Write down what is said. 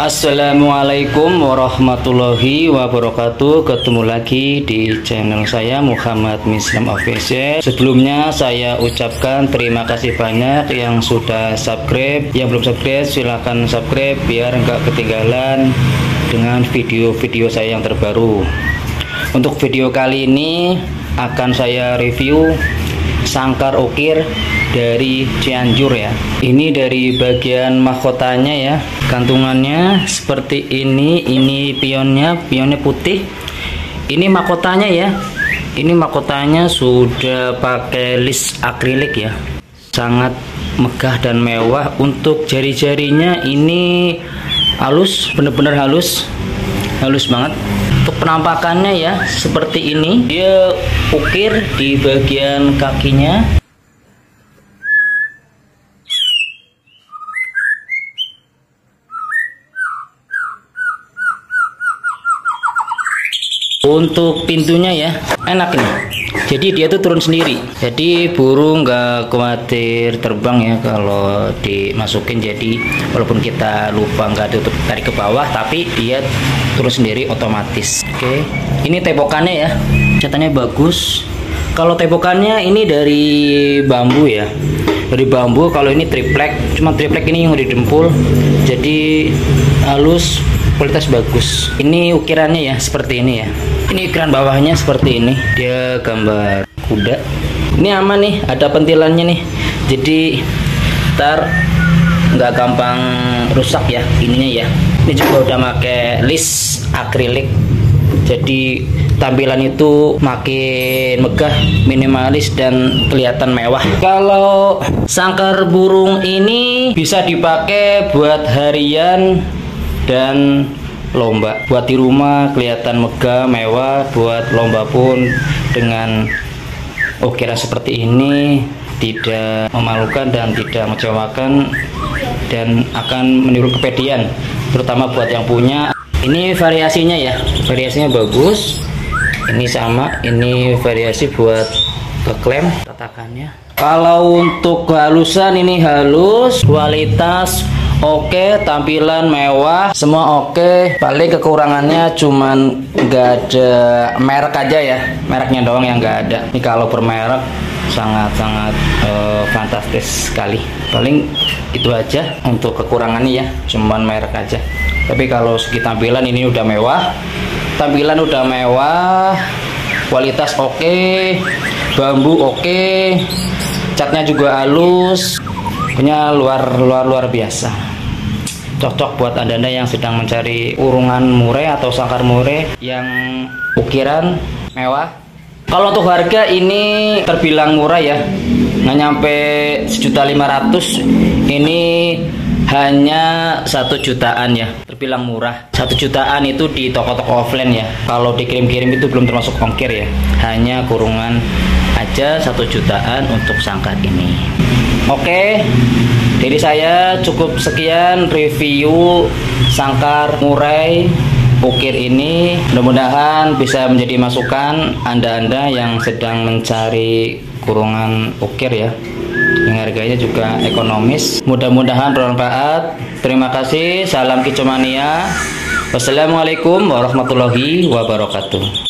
Assalamualaikum warahmatullahi wabarakatuh. Ketemu lagi di channel saya Muhammad Mislam Official. Sebelumnya saya ucapkan terima kasih banyak yang sudah subscribe. Yang belum subscribe silahkan subscribe biar nggak ketinggalan dengan video-video saya yang terbaru. Untuk video kali ini akan saya review sangkar ukir dari Cianjur ya. Ini dari bagian mahkotanya ya, kantungannya seperti ini. Ini pionnya putih. Ini mahkotanya ya, ini mahkotanya sudah pakai list akrilik ya, sangat megah dan mewah. Untuk jari-jarinya ini halus, bener-bener halus banget. Untuk penampakannya ya seperti ini, dia ukir di bagian kakinya. Untuk pintunya ya enak nih, jadi dia tuh turun sendiri, jadi burung nggak khawatir terbang ya kalau dimasukin. Jadi walaupun kita lupa nggak tutup tarik ke bawah, tapi dia turun sendiri otomatis. Oke. Ini tepokannya ya, catatannya bagus. Kalau tepokannya ini dari bambu ya, dari bambu. Kalau ini triplek, cuma triplek ini yang udah dempul, jadi halus, kualitas bagus. Ini ukirannya ya seperti ini ya. Ini ukiran bawahnya seperti ini, dia gambar kuda. Ini aman nih, ada pentilannya nih, jadi ntar nggak gampang rusak ya ininya ya. Ini juga udah pakai list akrilik, jadi tampilan itu makin megah, minimalis dan kelihatan mewah. Kalau sangkar burung ini bisa dipakai buat harian dan lomba, buat di rumah kelihatan megah mewah, buat lomba pun dengan ukiran seperti ini tidak memalukan dan tidak mengecewakan dan akan menimbulkan kepedihan terutama buat yang punya. Ini variasinya ya, variasinya bagus. Ini sama, ini variasi buat keklem tatakannya. Kalau untuk kehalusan ini halus, kualitas oke, tampilan mewah, semua oke. Paling kekurangannya cuman nggak ada merek aja ya, mereknya doang yang nggak ada. Ini kalau bermerek sangat-sangat fantastis sekali. Paling itu aja untuk kekurangannya ya, cuman merek aja. Tapi kalau segi tampilan ini udah mewah, tampilan udah mewah, kualitas oke, bambu oke, catnya juga halus, punya luar biasa. Cocok buat anda yang sedang mencari urungan murai atau sangkar murai yang ukiran mewah. Kalau untuk harga ini terbilang murah ya, nggak nyampe 1.500.000. Ini hanya 1 jutaan ya, terbilang murah. 1 jutaan itu di toko-toko offline ya, kalau dikirim-kirim itu belum termasuk ongkir ya. Hanya kurungan aja 1 jutaan untuk sangkar ini. Oke, jadi saya cukup sekian review sangkar murai ukir ini. Mudah-mudahan bisa menjadi masukan anda-anda yang sedang mencari kurungan ukir ya, yang harganya juga ekonomis. Mudah-mudahan bermanfaat. Terima kasih. Salam kicomania. Wassalamualaikum warahmatullahi wabarakatuh.